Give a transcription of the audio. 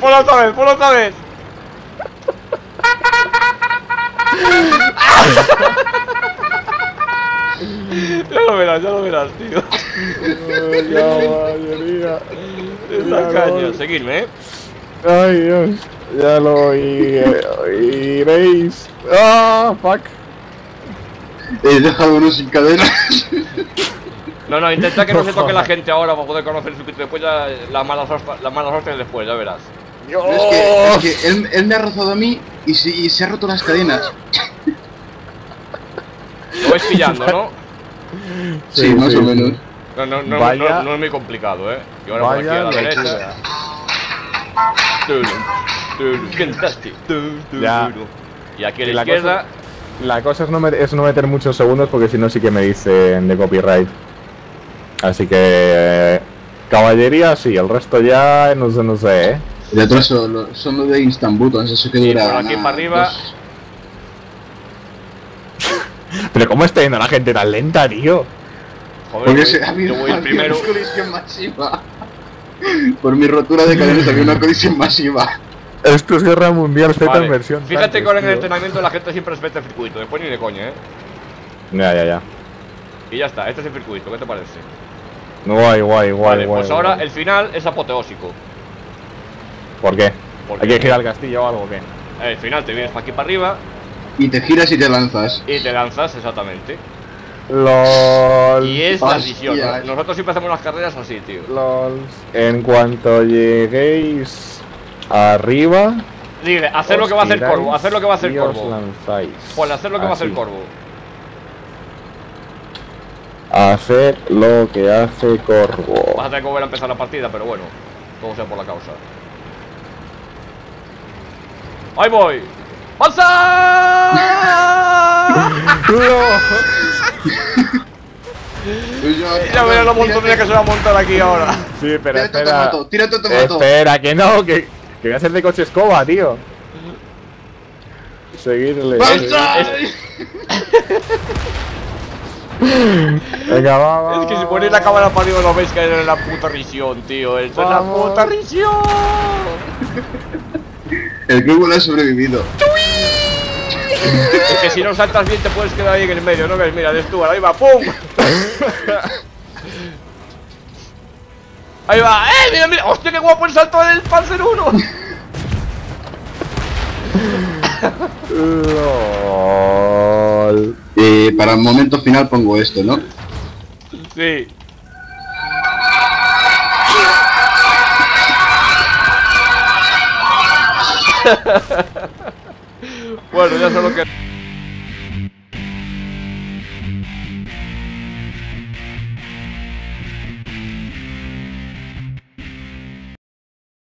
Ponlo otra vez, ponlo otra vez. Ya lo verás, tío. Ya, está caño, seguidme, ¿eh? Ay, Dios. Ya lo iréis. ¡Ah, fuck! He dejado uno sin cadenas. No, no, intenta que no se toque la gente ahora para poder conocer el circuito. Después ya las malas hostias después, ya verás. Dios. Es que él me ha rozado a mí y se ha roto las cadenas. Lo vais pillando, ¿no? Sí, más o menos. No es muy complicado, ¿eh? Y ahora por aquí a la derecha. Y aquí a la izquierda. La cosa es no meter muchos segundos porque si no sí que me dicen de copyright. Así que... caballería sí, el resto ya no sé, ¿eh? De atrás son los de Istanbul, eso que dura. Por aquí para arriba... Pero cómo está yendo la gente tan lenta, tío. Joder, yo voy el primero. Una colisión masiva. Por mi rotura de cadenas había una colisión masiva. Esto es Guerra Mundial Z en versión. Fíjate con el entrenamiento la gente siempre respeta el circuito. Después ni de coña, ¿eh? Ya. Y ya está, este es el circuito, ¿qué te parece? Guay. Pues ahora el final es apoteósico. ¿Por qué? ¿Hay que girar el castillo o algo o qué? El final te vienes para aquí para arriba. Y te giras y te lanzas. Y te lanzas, exactamente. LOL. Y es la visión, ¿no? Nosotros siempre hacemos las carreras así, tío. LOL. En cuanto lleguéis arriba. Dile, hacer lo que va a hacer Corvo. Hacer lo que va a hacer Corvo. Lanzáis. Pues hacer lo que va a hacer Corvo. Hacer lo que hace Corvo. Vas a tener que volver a empezar la partida, pero bueno. Todo sea por la causa. ¡Ahí voy! ¡Panza! Ya verás lo montonera que se va a montar aquí ahora. Sí, pero espera. Tírate tu moto. Espera, que no, que voy a hacer de coche escoba, tío. Seguirle. ¡Panza! Venga, va. Es que si ponéis la cámara para arriba no veis que es la puta risión, tío. ¡Eso es la puta risión! El Google ha sobrevivido. Es que si no saltas bien te puedes quedar ahí en el medio, ¿no ves? Mira, de Stuart, ahí va, ¡pum! Ahí va, ¡eh! Mira, ¡hostia, qué guapo el salto del Panzer 1! LOL. Y para el momento final pongo esto, ¿no? Sí. Bueno, ya solo que...